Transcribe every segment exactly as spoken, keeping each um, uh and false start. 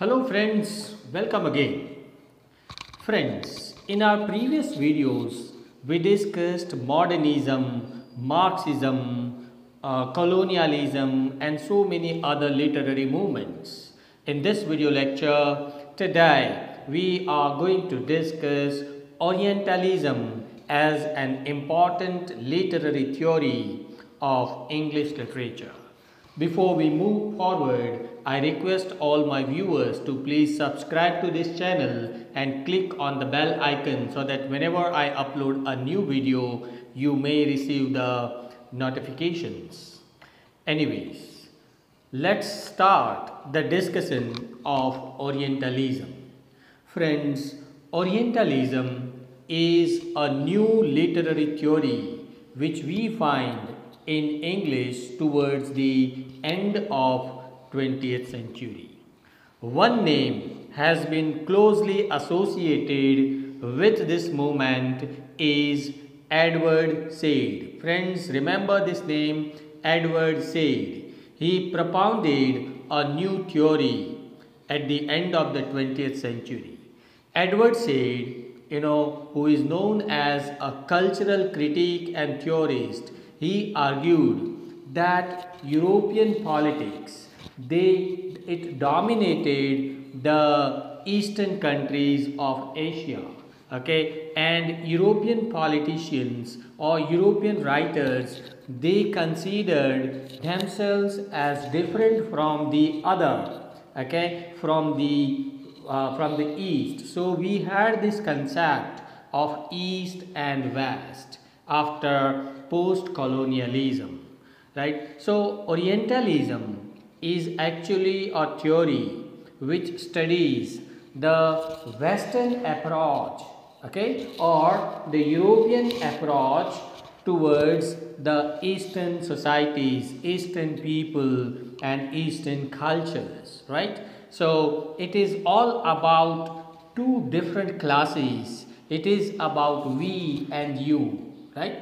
Hello friends, welcome again. Friends, in our previous videos, we discussed modernism, Marxism, uh, colonialism and so many other literary movements. In this video lecture, today we are going to discuss Orientalism as an important literary theory of English literature. Before we move forward, I request all my viewers to please subscribe to this channel and click on the bell icon so that whenever I upload a new video, you may receive the notifications. Anyways, let's start the discussion of Orientalism. Friends, Orientalism is a new literary theory which we find in English towards the end of twentieth century. One name has been closely associated with this movement is Edward Said. Friends, remember this name, Edward Said. He propounded a new theory at the end of the twentieth century. Edward Said, you know, who is known as a cultural critic and theorist, he argued that European politics, They, it dominated the eastern countries of Asia, okay, and European politicians or European writers, they considered themselves as different from the other, okay, from the, uh, from the East. So we had this concept of East and West after post-colonialism, right? So Orientalism is actually a theory which studies the Western approach, okay, or the European approach towards the Eastern societies, Eastern people and Eastern cultures, right? So it is all about two different classes. It is about we and you, right?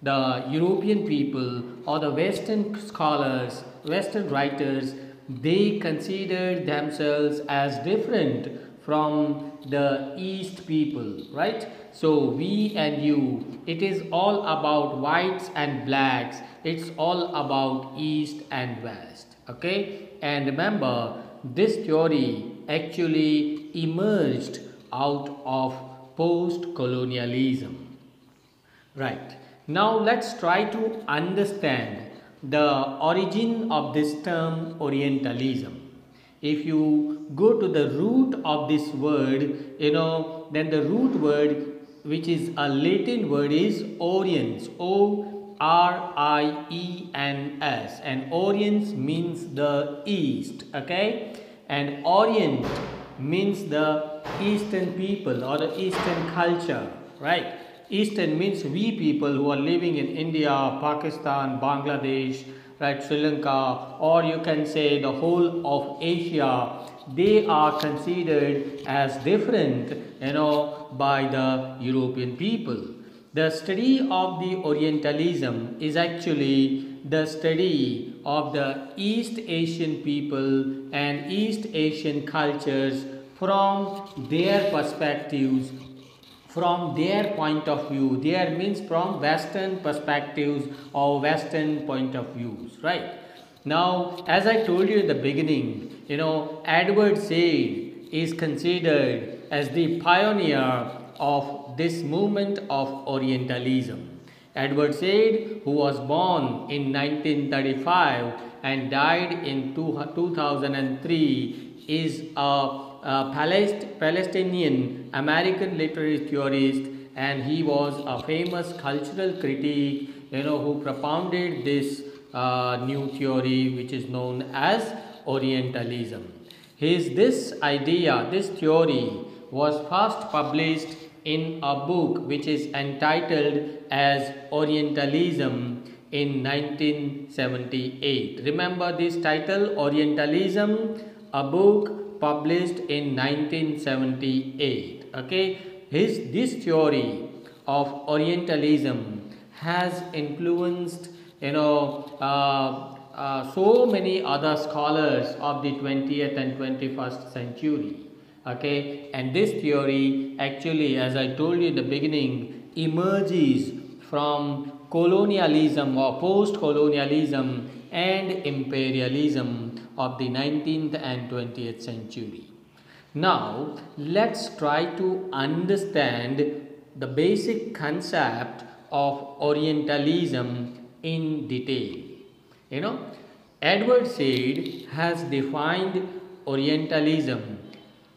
The European people or the Western scholars, Western writers, they considered themselves as different from the East people, right? So we and you, it is all about whites and blacks. It's all about East and West, okay? And remember, this theory actually emerged out of post-colonialism, right? Now let's try to understand the origin of this term Orientalism. If you go to the root of this word, you know, then the root word, which is a Latin word, is Oriens, O R I E N S, and Oriens means the East, okay, and Orient means the Eastern people or the Eastern culture, right? Eastern means we people who are living in India, Pakistan, Bangladesh, right, Sri Lanka, or you can say the whole of Asia. They are considered as different, you know, by the European people. The study of the Orientalism is actually the study of the East Asian people and East Asian cultures from their perspectives, from their point of view. Their means from Western perspectives or Western point of views, right? Now, as I told you in the beginning, you know, Edward Said is considered as the pioneer of this movement of Orientalism. Edward Said, who was born in nineteen thirty-five and died in two thousand three, is a A Palestinian American literary theorist, and he was a famous cultural critic, you know, who propounded this uh, new theory which is known as Orientalism. His this idea, this theory was first published in a book which is entitled as Orientalism in nineteen seventy-eight. Remember this title, Orientalism, a book published in nineteen seventy-eight, okay? His, this theory of Orientalism has influenced, you know, uh, uh, so many other scholars of the twentieth and twenty-first century. Okay, and this theory actually, as I told you in the beginning, emerges from colonialism or post-colonialism and imperialism of the nineteenth and twentieth century. Now, let's try to understand the basic concept of Orientalism in detail. You know, Edward Said has defined Orientalism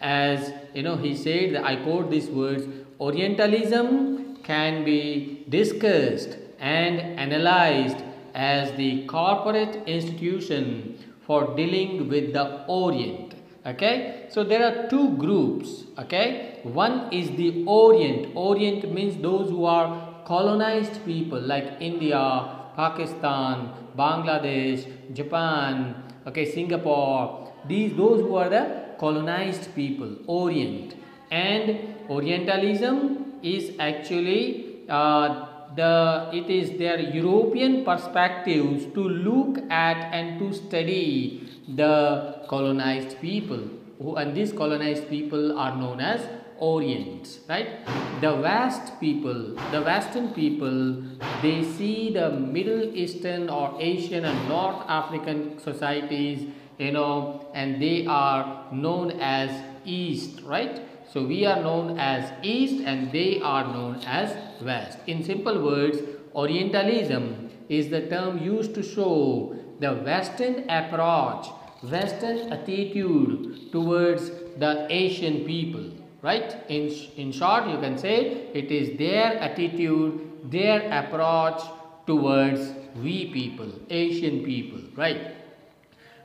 as, you know, he said, I quote these words, Orientalism can be discussed and analyzed as the corporate institution for dealing with the Orient. Okay, so there are two groups. Okay, one is the Orient. Orient means those who are colonized people like India, Pakistan, Bangladesh, Japan, okay, Singapore. These, those who are the colonized people, Orient. And Orientalism is actually uh, the it is their European perspectives to look at and to study the colonized people, who, and these colonized people are known as Orients, right? The West people, the Western people, they see the Middle Eastern or Asian and North African societies, you know, and they are known as East, right? So we are known as East and they are known as West. In simple words, Orientalism is the term used to show the Western approach, Western attitude towards the Asian people, right? In, in short, you can say it is their attitude, their approach towards we people, Asian people, right?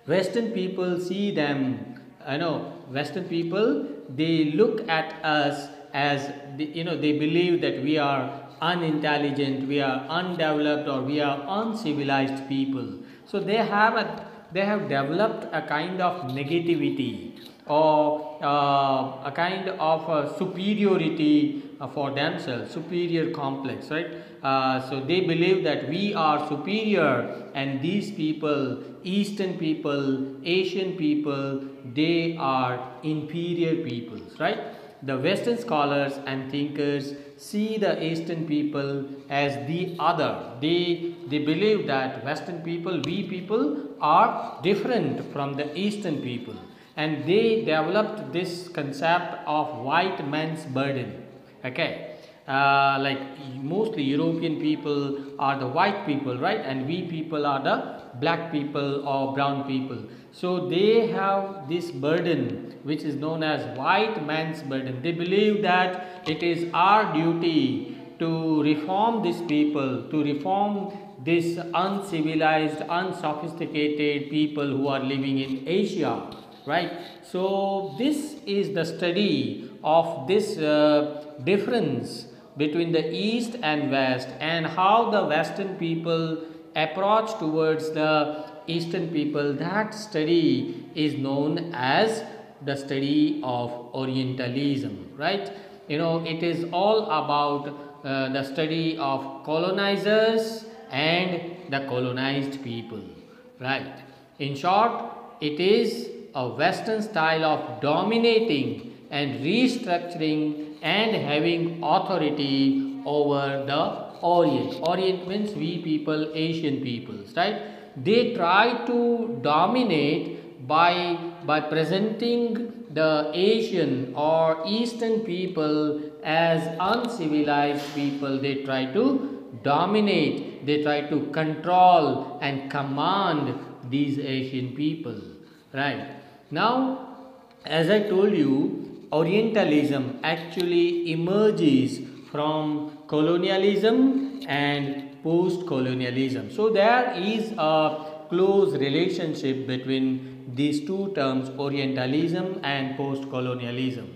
Western people see them, I know, Western people, they look at us as, the, you know, they believe that we are unintelligent, we are undeveloped, or we are uncivilized people. So they have a, they have developed a kind of negativity or uh, a kind of a superiority for themselves, superior complex, right? Uh, so they believe that we are superior, and these people, Eastern people, Asian people, they are inferior peoples, right? The Western scholars and thinkers see the Eastern people as the other. They, they believe that Western people, we people, are different from the Eastern people. And they developed this concept of white man's burden. Okay, uh, like mostly European people are the white people, right? And we people are the black people or brown people. So they have this burden which is known as white man's burden. They believe that it is our duty to reform these people, to reform this uncivilized, unsophisticated people who are living in Asia, right? So this is the study of this uh, difference between the East and West, and how the Western people approach towards the Eastern people. That study is known as the study of Orientalism, right? You know, it is all about uh, the study of colonizers and the colonized people, right? In short, it is a Western style of dominating and restructuring and having authority over the Orient. Orient means we people, Asian peoples, right? They try to dominate by, by presenting the Asian or Eastern people as uncivilized people. They try to dominate, they try to control and command these Asian people, right? Now, as I told you, Orientalism actually emerges from colonialism and post-colonialism. So there is a close relationship between these two terms, Orientalism and post-colonialism.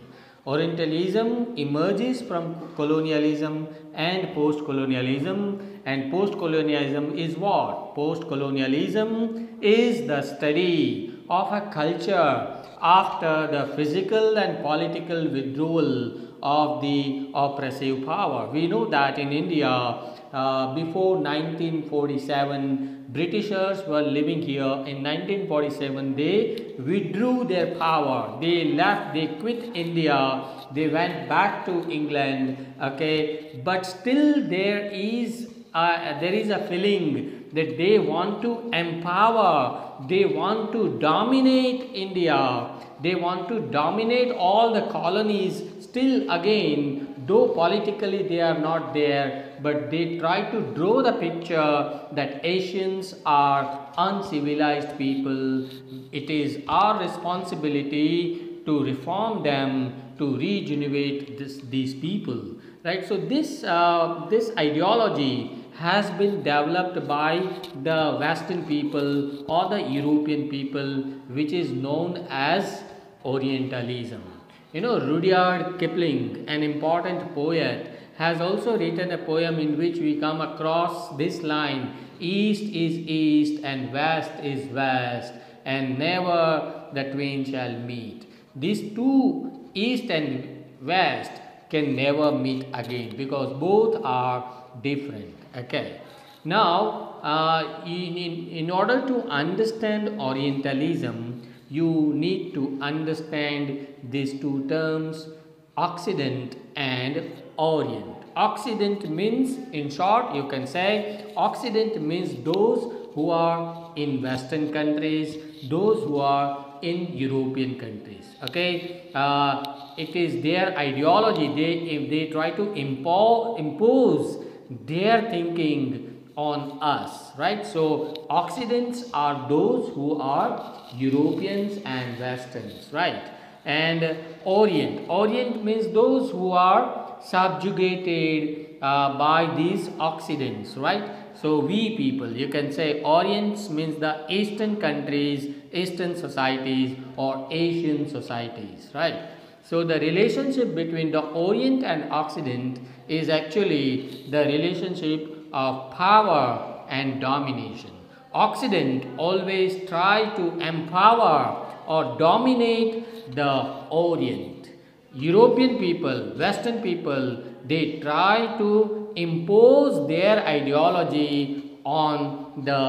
Orientalism emerges from colonialism and post-colonialism, and post-colonialism is what? Post-colonialism is the study of a culture after the physical and political withdrawal of the oppressive power. We know that in India, uh, before nineteen forty-seven, Britishers were living here. In nineteen forty-seven, they withdrew their power. They left, they quit India, they went back to England, okay, but still there is Uh, there is a feeling that they want to empower, they want to dominate India, they want to dominate all the colonies. Still again, though politically they are not there, but they try to draw the picture that Asians are uncivilized people. It is our responsibility to reform them, to regenerate this, these people. Right, so this uh, this ideology has been developed by the Western people or the European people, which is known as Orientalism. You know, Rudyard Kipling, an important poet, has also written a poem in which we come across this line: "East is east and west is west, and never the twain shall meet." These two, east and west, can never meet again because both are different. Okay. Now, uh, in, in, in order to understand Orientalism, you need to understand these two terms, Occident and Orient. Occident means, in short, you can say, Occident means those who are in Western countries, those who are in European countries. Okay, uh, it is their ideology. They if they try to impose impose their thinking on us, right? So Occidents are those who are Europeans and Westerns, right? And Orient Orient means those who are subjugated uh, by these Occidents, right? So we people, you can say Orients means the Eastern countries, Eastern societies or Asian societies, right? So the relationship between the Orient and Occident is actually the relationship of power and domination. Occident always try to empower or dominate the Orient. European people, Western people, they try to impose their ideology on the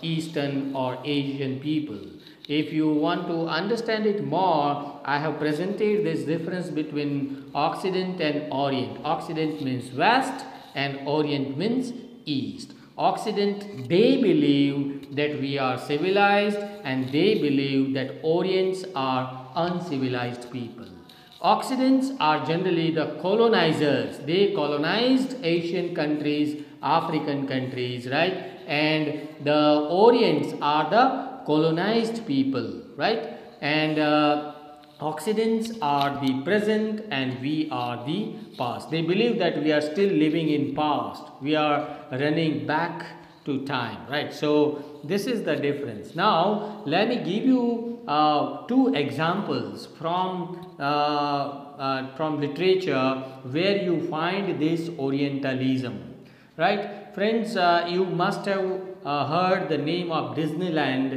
Eastern or Asian people. If you want to understand it more, I have presented this difference between Occident and Orient. Occident means West and Orient means East. Occident, they believe that we are civilized, and they believe that Orients are uncivilized people. Occidents are generally the colonizers. They colonized Asian countries, African countries, right? And the Orients are the colonized people, right? And uh, Occidents are the present and we are the past. They believe that we are still living in past. We are running back to time, right? So this is the difference. Now, let me give you uh, two examples from Uh, uh, from literature where you find this Orientalism, right? Friends, uh, you must have uh, heard the name of Disneyland.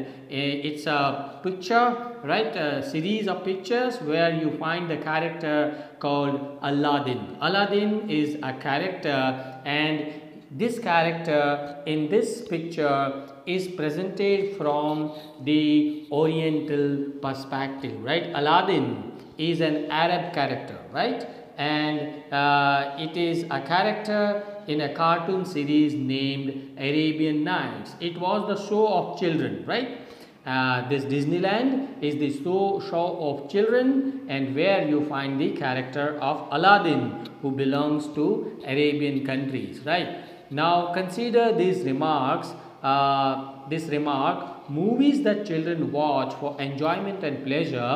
It's a picture, right? A series of pictures where you find the character called Aladdin. Aladdin is a character, and this character in this picture is presented from the Oriental perspective, right? Aladdin is an Arab character, right? And uh, it is a character in a cartoon series named Arabian Nights. It was the show of children, right? Uh, this Disneyland is the show, show of children, and where you find the character of Aladdin, who belongs to Arabian countries, right? Now consider these remarks, uh, this remark, movies that children watch for enjoyment and pleasure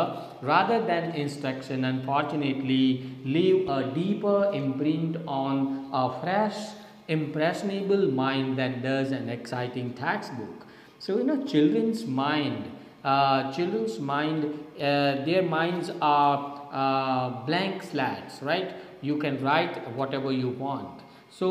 rather than instruction, unfortunately, leave a deeper imprint on a fresh, impressionable mind than does an exciting textbook. So, you know, children's mind, uh, children's mind, uh, their minds are uh, blank slates, right? You can write whatever you want. So,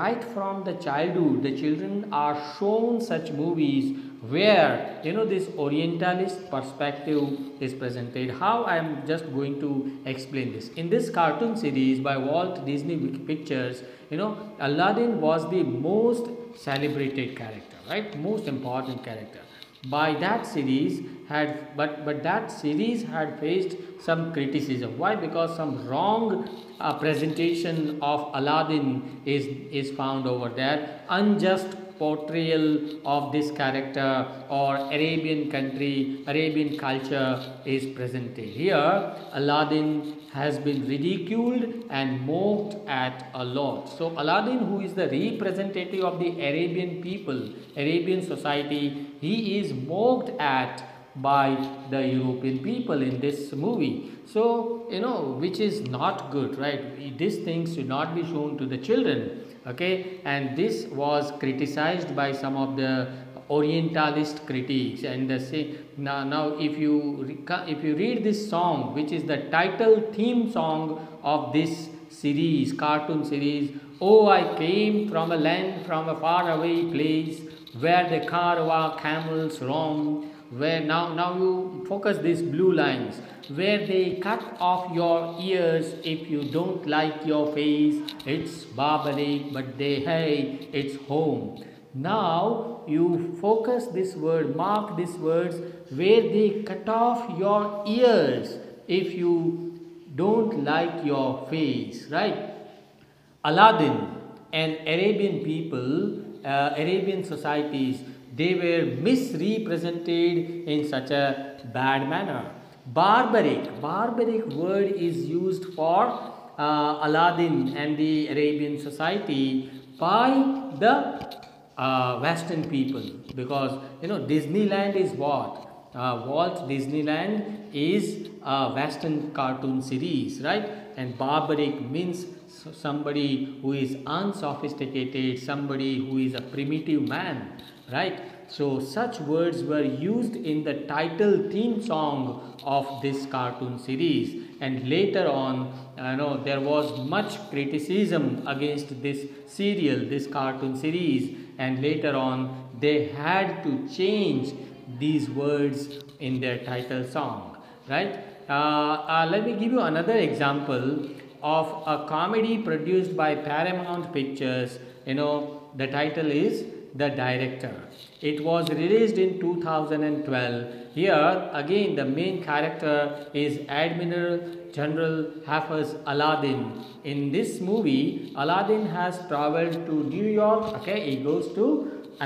right from the childhood, the children are shown such movies where you know this Orientalist perspective is presented. How I am just going to explain this. In this cartoon series by Walt Disney Pictures, you know, Aladdin was the most celebrated character, right? Most important character. By that series had but but that series had faced some criticism. Why? Because some wrong uh, presentation of Aladdin is is found over there. Unjust portrayal of this character or Arabian country, Arabian culture is presented here. Aladdin has been ridiculed and mocked at a lot. So Aladdin, who is the representative of the Arabian people, Arabian society, he is mocked at by the European people in this movie. So, you know, which is not good, right? These things should not be shown to the children. Okay, and this was criticized by some of the Orientalist critics, and they say now, now if you if you read this song, which is the title theme song of this series, cartoon series, "Oh, I came from a land, from a far away place where the Karwa camels roam." Where now now you focus these blue lines, where they cut off your ears if you don't like your face. It's barbaric, but they hey, it's home. Now you focus this word, mark these words, where they cut off your ears if you don't like your face, right? Aladdin and Arabian people, uh, Arabian societies, they were misrepresented in such a bad manner. Barbaric, barbaric word is used for uh, Aladdin and the Arabian society by the uh, Western people, because you know Disneyland is what? Uh, Walt Disneyland is a Western cartoon series, right? And barbaric means somebody who is unsophisticated, somebody who is a primitive man. Right, so such words were used in the title theme song of this cartoon series, and later on, you know, there was much criticism against this serial, this cartoon series, and later on, they had to change these words in their title song. Right, uh, uh, let me give you another example of a comedy produced by Paramount Pictures. You know, the title is The Director. It was released in two thousand twelve. Here again the main character is Admiral General Hafiz Aladdin. In this movie, Aladdin has traveled to New York. Okay, he goes to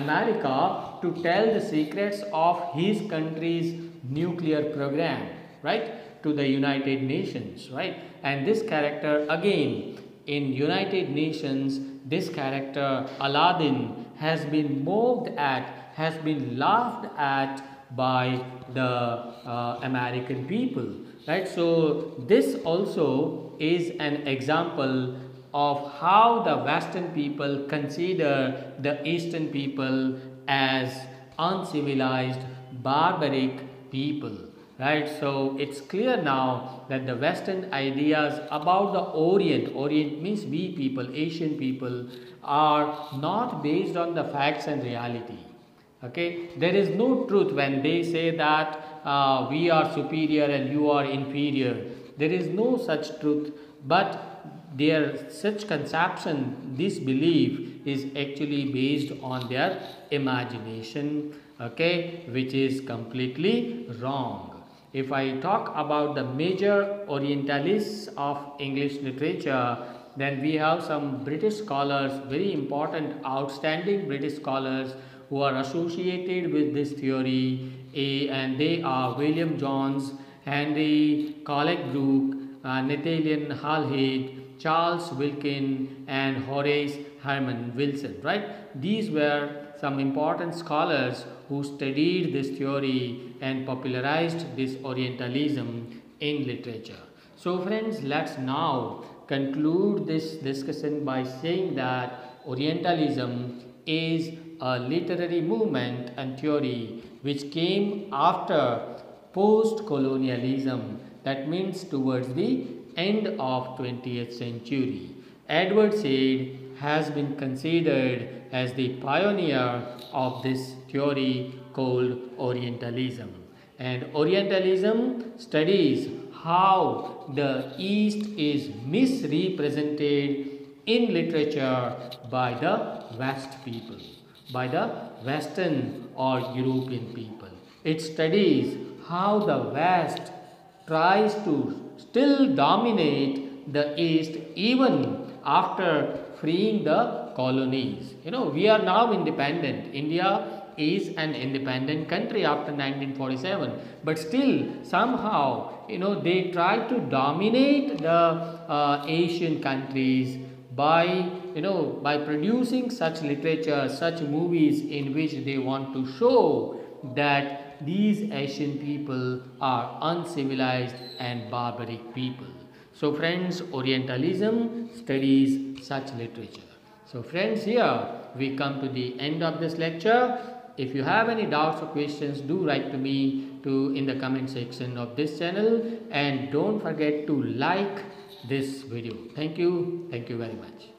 America to tell the secrets of his country's nuclear program, right, to the United Nations, right? And this character again in United Nations, this character Aladdin has been mocked at, has been laughed at by the uh, American people, right? So this also is an example of how the Western people consider the Eastern people as uncivilized, barbaric people, right? So it's clear now that the Western ideas about the Orient, Orient means we people, Asian people, are not based on the facts and reality. Okay, there is no truth when they say that uh, we are superior and you are inferior. There is no such truth, but their such conception, this belief, is actually based on their imagination, okay, which is completely wrong. If I talk about the major Orientalists of English literature, then we have some British scholars, very important, outstanding British scholars who are associated with this theory, and they are William Jones, Henry Colebrooke, uh, Nathaniel Halhed, Charles Wilkin, and Horace Herman Wilson, right? These were some important scholars who studied this theory and popularized this Orientalism in literature. So friends, let's now conclude this discussion by saying that Orientalism is a literary movement and theory which came after post-colonialism, that means towards the end of twentieth century. Edward Said has been considered as the pioneer of this theory called Orientalism. And Orientalism studies how the East is misrepresented in literature by the West people, by the Western or European people. It studies how the West tries to still dominate the East even after freeing the colonies. You know, we are now independent. India is an independent country after nineteen forty-seven, but still somehow, you know, they try to dominate the uh, Asian countries by, you know, by producing such literature, such movies in which they want to show that these Asian people are uncivilized and barbaric people. So friends, Orientalism studies such literature. So friends, here we come to the end of this lecture. If you have any doubts or questions, do write to me to in the comment section of this channel, and don't forget to like this video. Thank you. Thank you very much.